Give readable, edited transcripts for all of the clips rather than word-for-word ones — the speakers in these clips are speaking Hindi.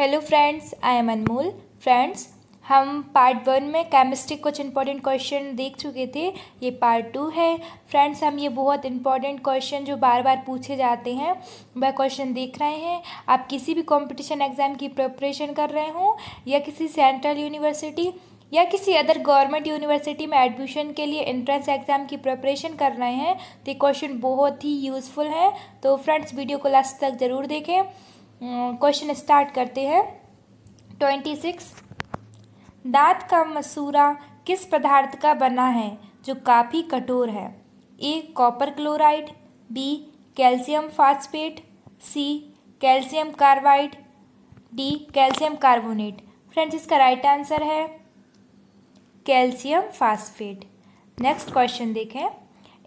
Hello friends, I am Anmol. Friends, हम पार्ट 1 में केमिस्ट्री कुछ इंपॉर्टेंट क्वेश्चन देख चुके थे, ये पार्ट 2 है। फ्रेंड्स, हम ये बहुत इंपॉर्टेंट क्वेश्चन जो बार बार पूछे जाते हैं वह क्वेश्चन देख रहे हैं। आप किसी भी कॉम्पिटिशन एग्ज़ाम की प्रिपरेशन कर रहे हो या किसी सेंट्रल यूनिवर्सिटी या किसी अदर गवर्नमेंट यूनिवर्सिटी में एडमिशन के लिए एंट्रेंस एग्ज़ाम की प्रिपरेशन कर रहे हैं तो ये क्वेश्चन बहुत ही यूज़फुल है। तो फ्रेंड्स, वीडियो को लास्ट तक ज़रूर देखें। क्वेश्चन स्टार्ट करते हैं। 26 दाँत का मसूरा किस पदार्थ का बना है जो काफ़ी कठोर है? A copper chloride, B calcium phosphate, C calcium carbide, D calcium carbonate. Friends, इसका राइट आंसर है कैल्शियम फास्फेट। नेक्स्ट क्वेश्चन देखें।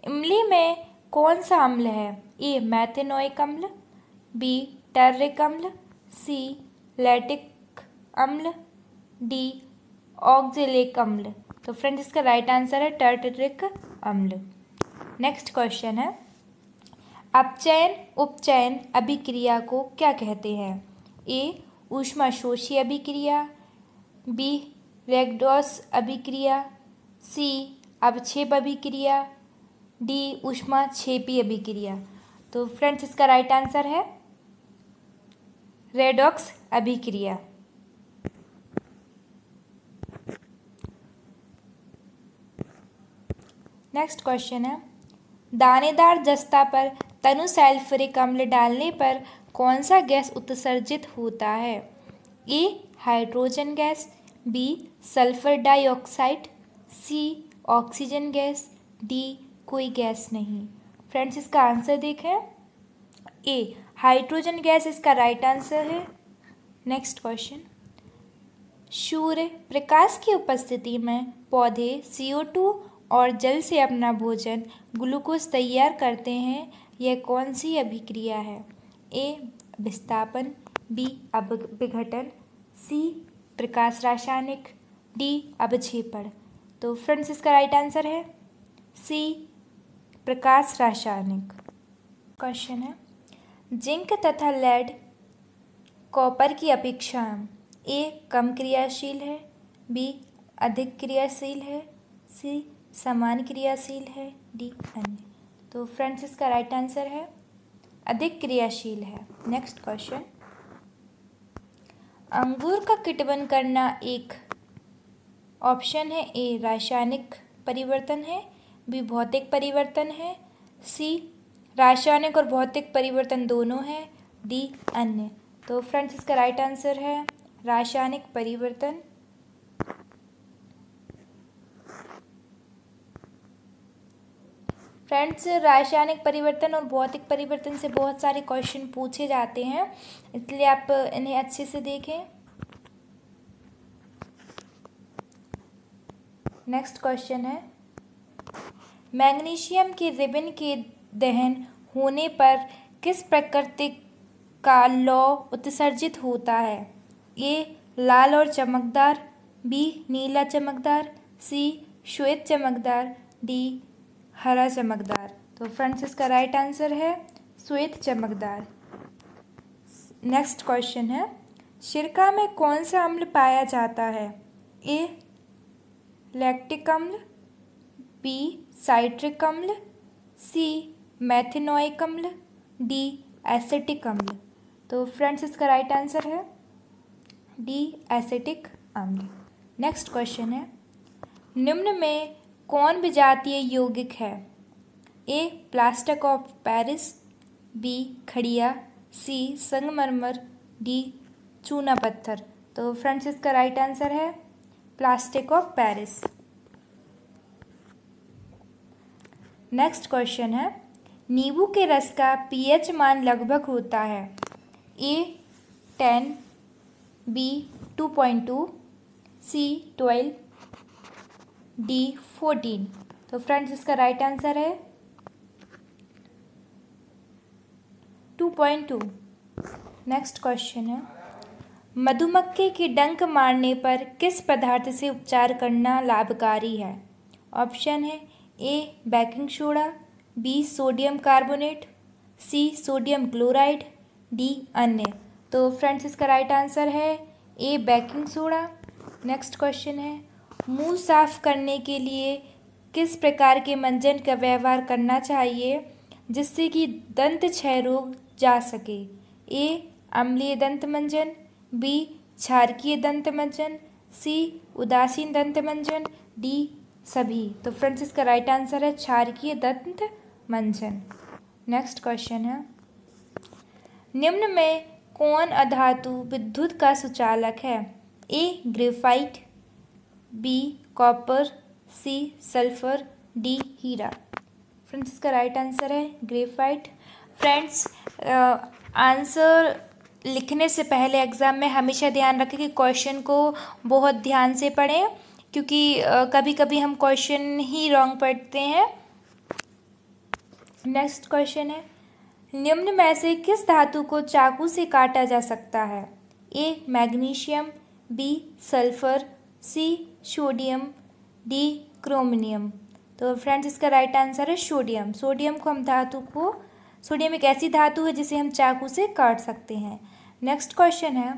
इमली में कौन सा अम्ल है? ए मेथेनोइक अम्ल, बी टर्रिक अम्ल, सी लैटिक अम्ल, डी ऑक्जेलिक अम्ल। तो फ्रेंड्स, इसका राइट आंसर है टर्टरिक अम्ल। नेक्स्ट क्वेश्चन है, अपचयन उपचयन अभिक्रिया को क्या कहते हैं? ए ऊष्माशोषी अभिक्रिया, बी लैक्टोज अभिक्रिया, सी अवक्षेप अभिक्रिया, डी ऊष्माक्षेपी अभिक्रिया। तो फ्रेंड्स, इसका राइट आंसर है रेडॉक्स अभिक्रिया। नेक्स्ट क्वेश्चन है, दानेदार जस्ता पर तनु सल्फ्यूरिक अम्ल डालने पर कौन सा गैस उत्सर्जित होता है? A hydrogen gas, B sulphur dioxide, C oxygen gas, D कोई गैस नहीं। फ्रेंड्स, इसका आंसर देखें। ए हाइड्रोजन गैस इसका राइट आंसर है। नेक्स्ट क्वेश्चन, सूर्य प्रकाश की उपस्थिति में पौधे CO2 और जल से अपना भोजन ग्लूकोज तैयार करते हैं, यह कौन सी अभिक्रिया है? ए विस्थापन, बी विघटन, सी प्रकाश रासायनिक, डी अवक्षेपण। तो फ्रेंड्स, इसका राइट आंसर है सी प्रकाश रासायनिक। क्वेश्चन है, जिंक तथा लेड कॉपर की अपेक्षा ए कम क्रियाशील है, बी अधिक क्रियाशील है, सी समान क्रियाशील है, डी अन्य। तो फ्रेंड्स, इसका राइट आंसर है अधिक क्रियाशील है। नेक्स्ट क्वेश्चन, अंगूर का किण्वन करना एक ऑप्शन है। ए रासायनिक परिवर्तन है, बी भौतिक परिवर्तन है, सी रासायनिक और भौतिक परिवर्तन दोनों हैं, डी अन्य। तो फ्रेंड्स, इसका राइट आंसर है रासायनिक परिवर्तन। फ्रेंड्स, रासायनिक परिवर्तन और भौतिक परिवर्तन से बहुत सारे क्वेश्चन पूछे जाते हैं, इसलिए आप इन्हें अच्छे से देखें। नेक्स्ट क्वेश्चन है, मैग्नीशियम के रिबन के दहन होने पर किस प्रकृति का लौ उत्सर्जित होता है? ए लाल और चमकदार, बी नीला चमकदार, सी श्वेत चमकदार, डी हरा चमकदार। तो फ्रेंड्स, इसका राइट आंसर है श्वेत चमकदार। नेक्स्ट क्वेश्चन है, सिरका में कौन सा अम्ल पाया जाता है? ए लैक्टिक अम्ल, बी साइट्रिक अम्ल, सी मेथेनोइक अम्ल, डी एसिटिक अम्ल। तो फ्रेंड्स, इसका राइट आंसर है डी एसिटिक अम्ल। नेक्स्ट क्वेश्चन है, निम्न में कौन विजातीय यौगिक है? A plastic of Paris, B खड़िया, सी संगमरमर, डी चूना पत्थर। तो फ्रेंड्स, इसका राइट आंसर है plastic of Paris. Next question है, नींबू के रस का pH मान लगभग होता है। A 10, B 2.2, C 12, D 14। तो फ्रेंड्स, इसका राइट आंसर है 2.2। नेक्स्ट क्वेश्चन है, मधुमक्खी की डंक मारने पर किस पदार्थ से उपचार करना लाभकारी है? ऑप्शन है A baking soda, B sodium carbonate, C sodium chloride, D अन्य। तो फ्रेंड्स इसका राइट आंसर है A baking soda. Next question है, मुंह साफ करने के लिए किस प्रकार के मंजन का व्यवहार करना चाहिए जिससे कि दंत क्षय रोग जा सके? ए अम्लीय दंत मंजन, बी क्षारकीय दंत मंजन, सी उदासीन दंत मंजन, डी सभी। तो फ्रेंड्स इसका राइट आंसर है क्षारकीय दंत मंजन। नेक्स्ट क्वेश्चन है, निम्न में कौन अधातु विद्युत का सुचालक है? A graphite, B copper, C sulphur, D हीरा। फ्रेंड्स इसका राइट आंसर है ग्रेफाइट। फ्रेंड्स आंसर लिखने से पहले एग्ज़ाम में हमेशा ध्यान रखें कि क्वेश्चन को बहुत ध्यान से पढ़ें, क्योंकि कभी कभी हम क्वेश्चन ही रॉन्ग पढ़ते हैं। नेक्स्ट क्वेश्चन है, निम्न में से किस धातु को चाकू से काटा जा सकता है? A magnesium, B sulphur, C sodium, D chromium. तो फ्रेंड्स इसका राइट आंसर है सोडियम। सोडियम एक ऐसी धातु है जिसे हम चाकू से काट सकते हैं। नेक्स्ट क्वेश्चन है,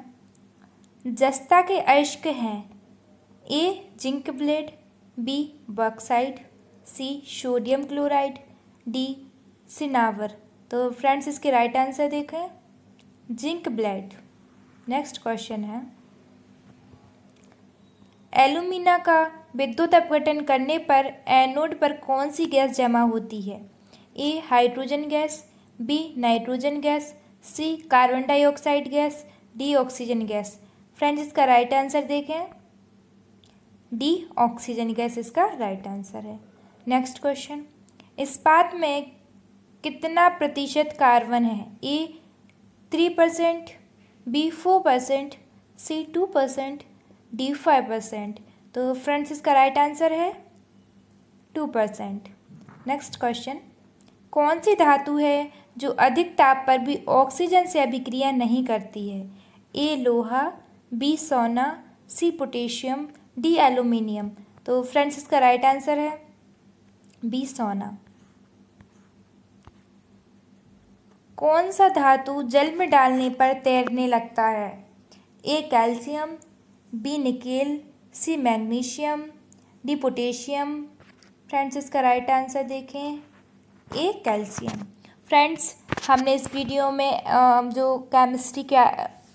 जस्ता के अयस्क हैं? A zinc blade, B bauxite, C sodium chloride, D cinnabar. तो फ्रेंड्स इसके राइट आंसर देखें जिंक ब्लेड। नेक्स्ट क्वेश्चन है, एलुमिना का विद्युत अपघटन करने पर एनोड पर कौन सी गैस जमा होती है? A hydrogen gas, B nitrogen gas, C carbon dioxide gas, D oxygen gas. Friends इसका राइट आंसर देखें डी ऑक्सीजन गैस इसका राइट आंसर है। नेक्स्ट क्वेश्चन, इस्पात में कितना प्रतिशत कार्बन है? A 3%, B 4%, C 2%, D 5%। तो फ्रेंड्स इसका राइट आंसर है 2%। नेक्स्ट क्वेश्चन, कौन सी धातु है जो अधिक ताप पर भी ऑक्सीजन से अभिक्रिया नहीं करती है? ए लोहा, बी सोना, सी पोटेशियम, डी एल्यूमिनियम। तो फ्रेंड्स इसका राइट आंसर है बी सोना। कौन सा धातु जल में डालने पर तैरने लगता है? A calcium, B nickel, C magnesium, D potassium. Friends इसका राइट आंसर देखें ए कैल्शियम। फ्रेंड्स हमने इस वीडियो में जो केमिस्ट्री के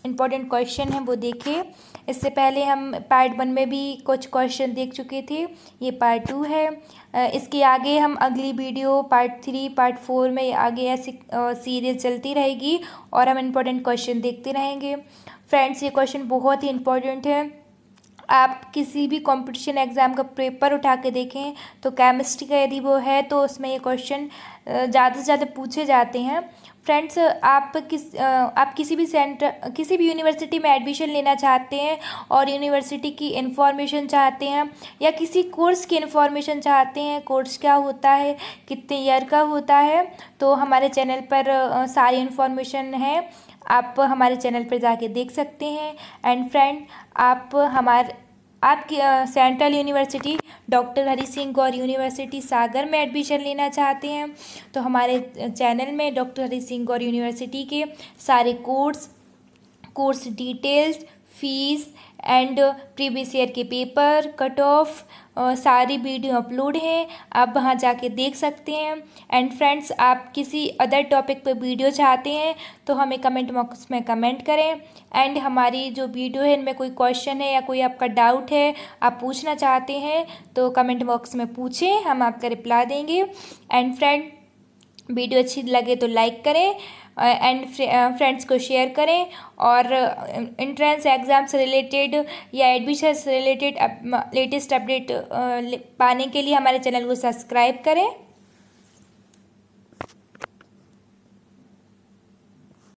इम्पोर्टेंट क्वेश्चन हैं वो देखे। इससे पहले हम पार्ट 1 में भी कुछ क्वेश्चन देख चुके थे, ये पार्ट 2 है। इसके आगे हम अगली वीडियो पार्ट 3 पार्ट 4 में आगे ऐसी सीरीज चलती रहेगी और हम इम्पोर्टेंट क्वेश्चन देखते रहेंगे। फ्रेंड्स ये क्वेश्चन बहुत ही इम्पोर्टेंट है, आप किसी भी कंपटीशन एग्ज़ाम का पेपर उठा के देखें तो केमिस्ट्री का यदि वो है तो उसमें ये क्वेश्चन ज़्यादा से ज़्यादा पूछे जाते हैं। फ्रेंड्स आप किसी भी सेंटर किसी भी यूनिवर्सिटी में एडमिशन लेना चाहते हैं और यूनिवर्सिटी की इन्फॉर्मेशन चाहते हैं या किसी कोर्स की इन्फॉर्मेशन चाहते हैं, कोर्स क्या होता है, कितने ईयर का होता है, तो हमारे चैनल पर सारी इन्फॉर्मेशन है, आप हमारे चैनल पर जाके देख सकते हैं। एंड फ्रेंड आपकी central university doctor Hari Singh Gour university Sagar में एडमिशन लेना चाहते हैं तो हमारे चैनल में डॉक्टर हरी सिंह गौर यूनिवर्सिटी के सारे course details, fees and previous year के पेपर, कट ऑफ, सारी वीडियो अपलोड हैं, आप वहां जाके देख सकते हैं। एंड फ्रेंड्स आप किसी अदर टॉपिक पर वीडियो चाहते हैं तो हमें कमेंट बॉक्स में कमेंट करें। एंड हमारी जो वीडियो है इनमें कोई क्वेश्चन है या कोई आपका डाउट है आप पूछना चाहते हैं तो कमेंट बॉक्स में पूछें, हम आपका रिप्लाई देंगे। एंड फ्रेंड वीडियो अच्छी लगे तो लाइक करें एंड फ्रेंड्स को शेयर करें और एंट्रेंस एग्ज़ाम से रिलेटेड या एडमिशन से रिलेटेड लेटेस्ट अपडेट पाने के लिए हमारे चैनल को सब्सक्राइब करें।